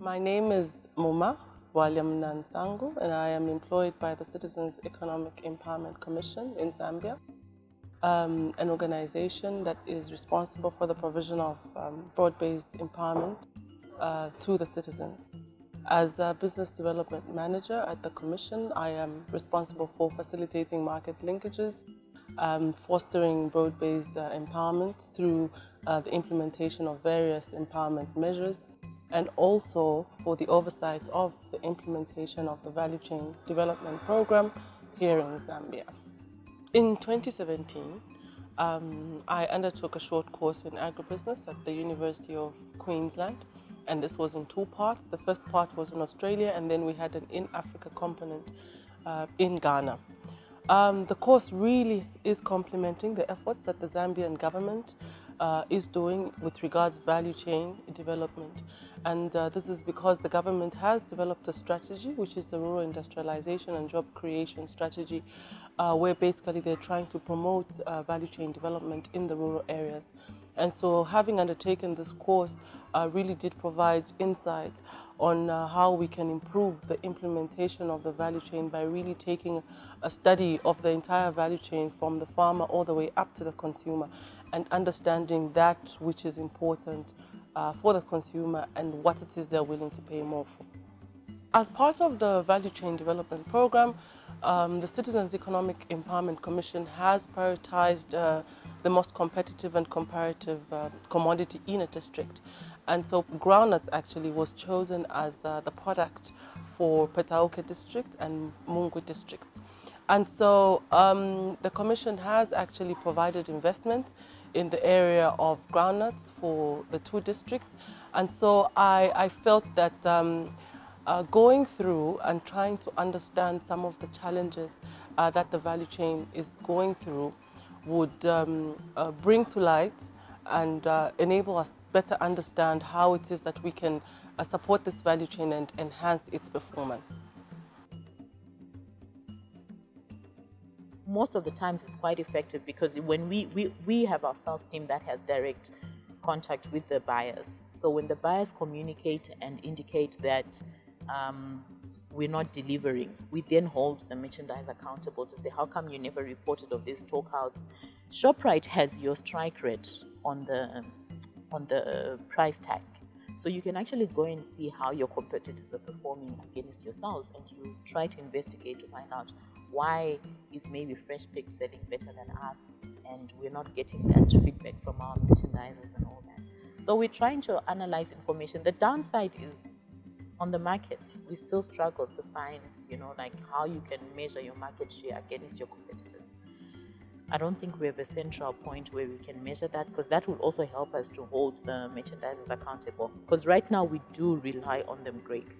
My name is Muma Bwalya Munansangu and I am employed by the Citizens Economic Empowerment Commission in Zambia, an organization that is responsible for the provision of broad-based empowerment to the citizens. As a business development manager at the Commission, I am responsible for facilitating market linkages, fostering broad-based empowerment through the implementation of various empowerment measures, and also for the oversight of the implementation of the Value Chain Development Program here in Zambia. In 2017, I undertook a short course in agribusiness at the University of Queensland, and this was in two parts. The first part was in Australia, and then we had an in-Africa component in Ghana. The course really is complementing the efforts that the Zambian government is doing with regards to value chain development. And this is because the government has developed a strategy, which is the rural industrialization and job creation strategy, where basically they're trying to promote value chain development in the rural areas. And so having undertaken this course really did provide insight on how we can improve the implementation of the value chain by really taking a study of the entire value chain from the farmer all the way up to the consumer, and understanding that which is important for the consumer and what it is they're willing to pay more for. As part of the Value Chain Development Program, the Citizens Economic Empowerment Commission has prioritized the most competitive and comparative commodity in a district. And so groundnuts actually was chosen as the product for Petauke district and Mungwi districts. And so the Commission has actually provided investment in the area of groundnuts for the two districts. And so I felt that going through and trying to understand some of the challenges that the value chain is going through would bring to light and enable us better understand how it is that we can support this value chain and enhance its performance. Most of the times it's quite effective because when we have our sales team that has direct contact with the buyers. So when the buyers communicate and indicate that we're not delivering, we then hold the merchandise accountable to say, how come you never reported of these talkouts? ShopRite has your strike rate on the price tag. So you can actually go and see how your competitors are performing against yourselves, and you try to investigate to find out why is maybe Fresh Pick selling better than us and we're not getting that feedback from our merchandisers and all that. So we're trying to analyze information. The downside is on the market. We still struggle to find, like how you can measure your market share against your competitors. I don't think we have a central point where we can measure that, because that would also help us to hold the merchandisers accountable, because right now we do rely on them greatly.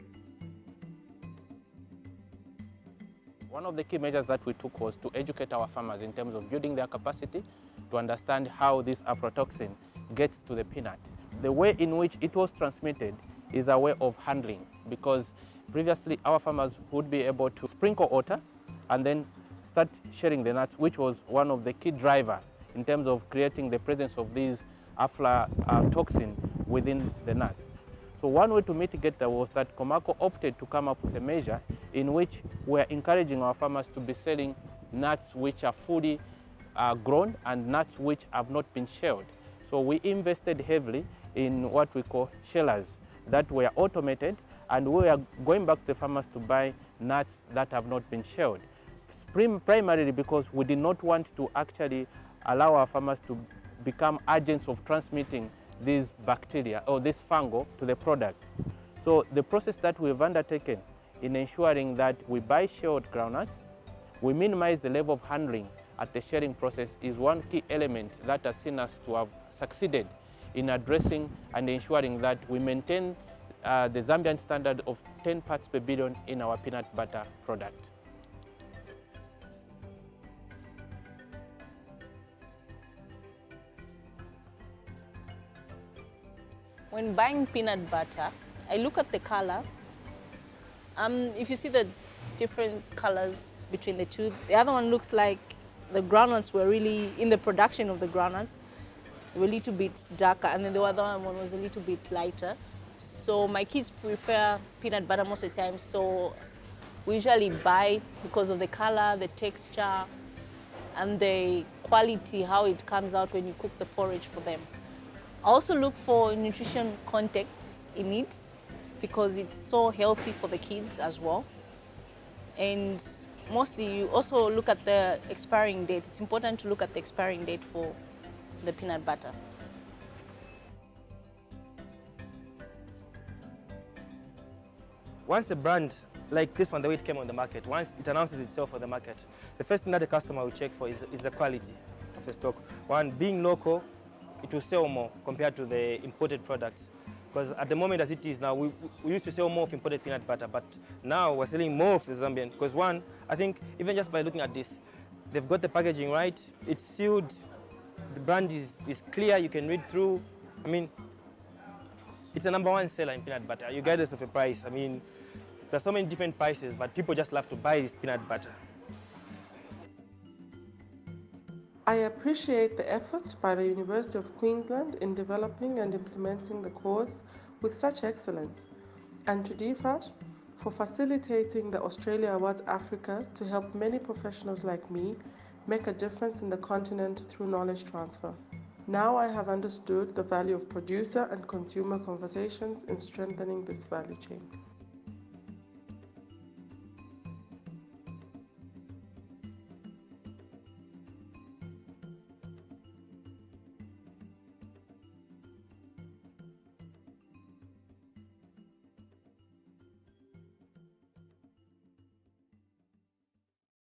One of the key measures that we took was to educate our farmers in terms of building their capacity to understand how this aflatoxin gets to the peanut. The way in which it was transmitted is a way of handling, because previously our farmers would be able to sprinkle water and then start sharing the nuts, which was one of the key drivers in terms of creating the presence of these aflatoxin within the nuts. So one way to mitigate that was that Comaco opted to come up with a measure in which we're encouraging our farmers to be selling nuts which are fully grown and nuts which have not been shelled. So we invested heavily in what we call shellers that were automated, and we are going back to the farmers to buy nuts that have not been shelled. Primarily because we did not want to actually allow our farmers to become agents of transmitting these bacteria or this fungal to the product. So the process that we've undertaken in ensuring that we buy shelled groundnuts, we minimize the level of handling at the sharing process, is one key element that has seen us to have succeeded in addressing and ensuring that we maintain the Zambian standard of 10 parts per billion in our peanut butter product. When buying peanut butter, I look at the color. If you see the different colors between the two, the other one looks like the groundnuts were really, in the production of the groundnuts, they were a little bit darker, and then the other one was a little bit lighter. So my kids prefer peanut butter most of the time, so we usually buy because of the color, the texture, and the quality, how it comes out when you cook the porridge for them. I also look for nutrition content in it because it's so healthy for the kids as well. And mostly you also look at the expiring date. It's important to look at the expiring date for the peanut butter. Once a brand like this one, the way it came on the market, once it announces itself on the market, the first thing that the customer will check for is the quality of the stock. One, being local, it will sell more compared to the imported products. Because at the moment as it is now, we used to sell more of imported peanut butter, but now we're selling more of the Zambian. Because one, I think even just by looking at this, they've got the packaging right, it's sealed, the brand is clear, you can read through. I mean, it's the #1 seller in peanut butter, regardless of the price. I mean, there's so many different prices, but people just love to buy this peanut butter. I appreciate the effort by the University of Queensland in developing and implementing the course with such excellence, and to DFAT for facilitating the Australia Awards Africa to help many professionals like me make a difference in the continent through knowledge transfer. Now I have understood the value of producer and consumer conversations in strengthening this value chain.